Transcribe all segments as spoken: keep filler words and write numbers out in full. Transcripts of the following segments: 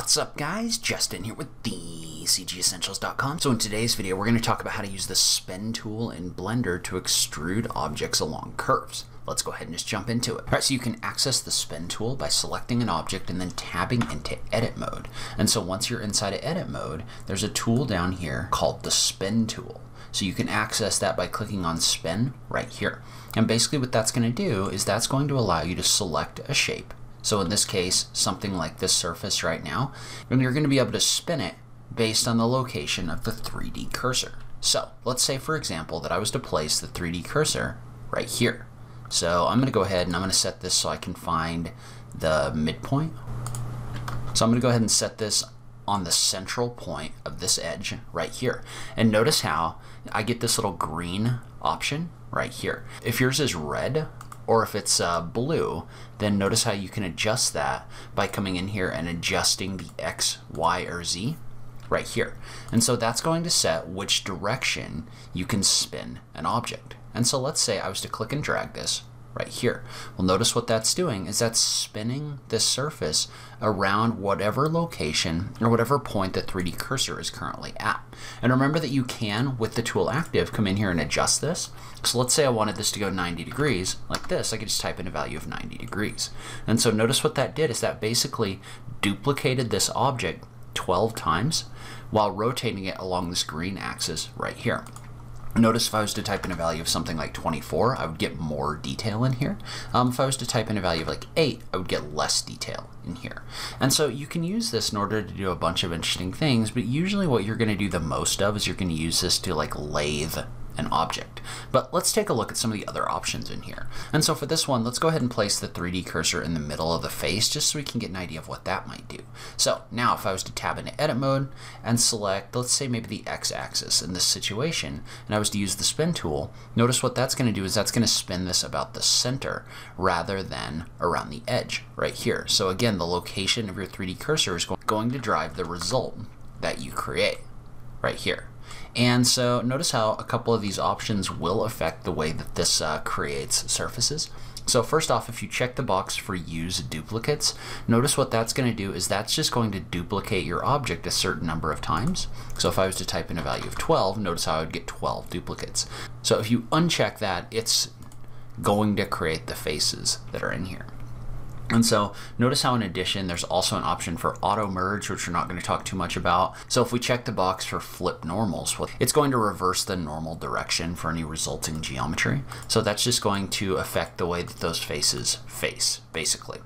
What's up guys, Justin here with the c g essentials dot com. So in today's video we're going to talk about how to use the spin tool in Blender to extrude objects along curves. Let's go ahead and just jump into it. Alright, so you can access the spin tool by selecting an object and then tabbing into edit mode. And so once you're inside of edit mode, there's a tool down here called the spin tool. So you can access that by clicking on spin right here. And basically what that's going to do is that's going to allow you to select a shape. So in this case, something like this surface right now, and you're going to be able to spin it based on the location of the three D cursor. So let's say, for example, that I was to place the three D cursor right here. So I'm going to go ahead and I'm going to set this so I can find the midpoint. So I'm going to go ahead and set this on the central point of this edge right here. And notice how I get this little green option right here. If yours is red, or if it's uh, blue, then notice how you can adjust that by coming in here and adjusting the X, Y, or Z right here. And so that's going to set which direction you can spin an object. And so let's say I was to click and drag this right here. Well, notice what that's doing is that's spinning this surface around whatever location or whatever point the three D cursor is currently at. And remember that you can, with the tool active, come in here and adjust this. So let's say I wanted this to go ninety degrees like this. I could just type in a value of ninety degrees. And so notice what that did is that basically duplicated this object twelve times while rotating it along this green axis right here. Notice if I was to type in a value of something like twenty-four, I would get more detail in here. Um, if I was to type in a value of like eight, I would get less detail in here. And so you can use this in order to do a bunch of interesting things, but usually what you're going to do the most of is you're going to use this to like lathe an object. But let's take a look at some of the other options in here. And so for this one, let's go ahead and place the three D cursor in the middle of the face just so we can get an idea of what that might do. So now if I was to tab into edit mode and select, let's say maybe the X axis in this situation, and I was to use the spin tool, notice what that's going to do is that's going to spin this about the center rather than around the edge right here. So again, the location of your three D cursor is going to drive the result that you create right here. And so notice how a couple of these options will affect the way that this uh, creates surfaces. So first off, if you check the box for use duplicates, notice what that's going to do is that's just going to duplicate your object a certain number of times. So if I was to type in a value of twelve, notice how I would get twelve duplicates. So if you uncheck that, it's going to create the faces that are in here. And so notice how in addition, there's also an option for auto merge, which we're not going to talk too much about. So if we check the box for flip normals, it's going to reverse the normal direction for any resulting geometry. So that's just going to affect the way that those faces face, basically.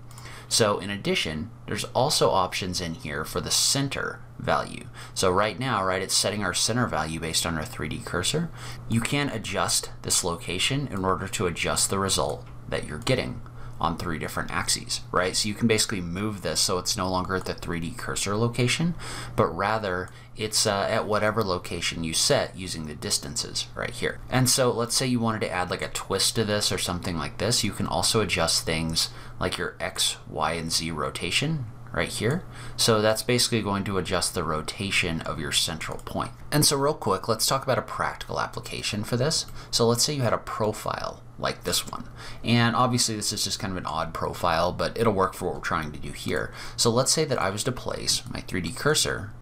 So in addition, there's also options in here for the center value. So right now, right, it's setting our center value based on our three D cursor. You can adjust this location in order to adjust the result that you're getting on three different axes, right? So you can basically move this so it's no longer at the three D cursor location, but rather it's uh, at whatever location you set using the distances right here. And so let's say you wanted to add like a twist to this or something like this. You can also adjust things like your X, Y, and Z rotation right here. So that's basically going to adjust the rotation of your central point. And so real quick, let's talk about a practical application for this. So let's say you had a profile like this one. And obviously this is just kind of an odd profile, but it'll work for what we're trying to do here. So let's say that I was to place my three D cursor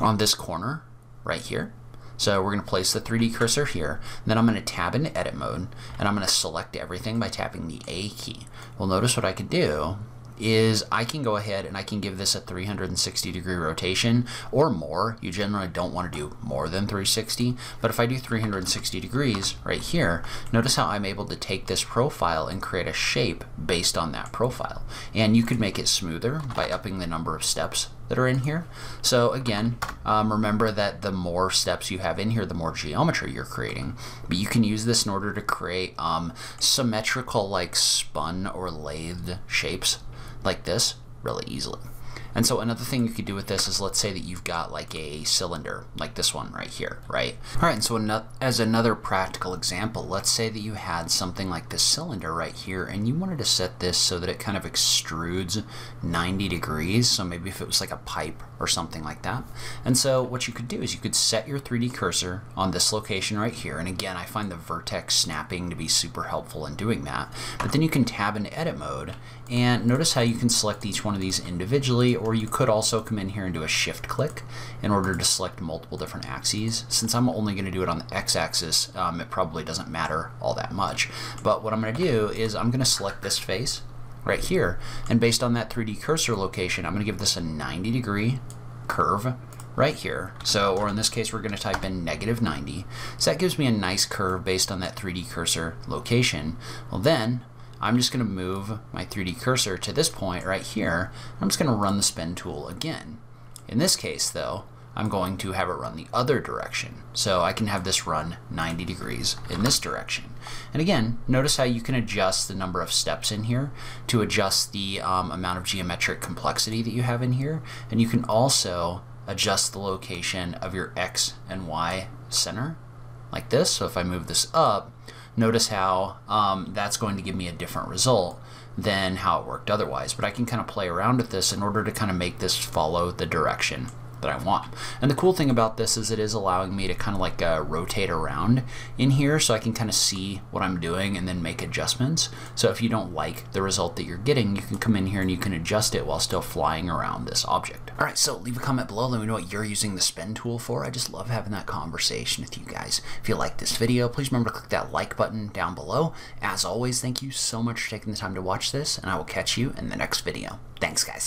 on this corner right here. So we're going to place the three D cursor here, and then I'm going to tab into edit mode, and I'm going to select everything by tapping the A key. Well, notice what I could do is I can go ahead and I can give this a three hundred sixty degree rotation or more. You generally don't want to do more than three sixty, but if I do three hundred sixty degrees right here, notice how I'm able to take this profile and create a shape based on that profile. And you could make it smoother by upping the number of steps that are in here. So again, um, remember that the more steps you have in here, the more geometry you're creating. But you can use this in order to create um, symmetrical, like spun or lathed shapes like this really easily. And so another thing you could do with this is, let's say that you've got like a cylinder like this one right here, right? All right, and so as another practical example, let's say that you had something like this cylinder right here and you wanted to set this so that it kind of extrudes ninety degrees. So maybe if it was like a pipe or something like that. And so what you could do is you could set your three D cursor on this location right here. And again, I find the vertex snapping to be super helpful in doing that. But then you can tab into edit mode and notice how you can select each one of these individually or you could also come in here and do a shift click in order to select multiple different axes. Since I'm only going to do it on the x-axis, um, it probably doesn't matter all that much. But what I'm going to do is I'm going to select this face right here, and based on that three D cursor location, I'm going to give this a ninety degree curve right here. So, or in this case, we're going to type in negative ninety. So that gives me a nice curve based on that three D cursor location. Well, then I'm just going to move my three D cursor to this point right here. I'm just going to run the spin tool again. In this case, though, I'm going to have it run the other direction. So I can have this run ninety degrees in this direction. And again, notice how you can adjust the number of steps in here to adjust the um, amount of geometric complexity that you have in here. And you can also adjust the location of your X and Y center like this. So if I move this up, notice how um, that's going to give me a different result than how it worked otherwise. But I can kind of play around with this in order to kind of make this follow the direction that I want. And the cool thing about this is it is allowing me to kind of like uh, rotate around in here, so I can kind of see what I'm doing and then make adjustments. So if you don't like the result that you're getting, you can come in here and you can adjust it while still flying around this object. All right, so leave a comment below. Let me know what you're using the spin tool for. I just love having that conversation with you guys. If you like this video, please remember to click that like button down below. As always, thank you so much for taking the time to watch this, and I will catch you in the next video. Thanks, guys.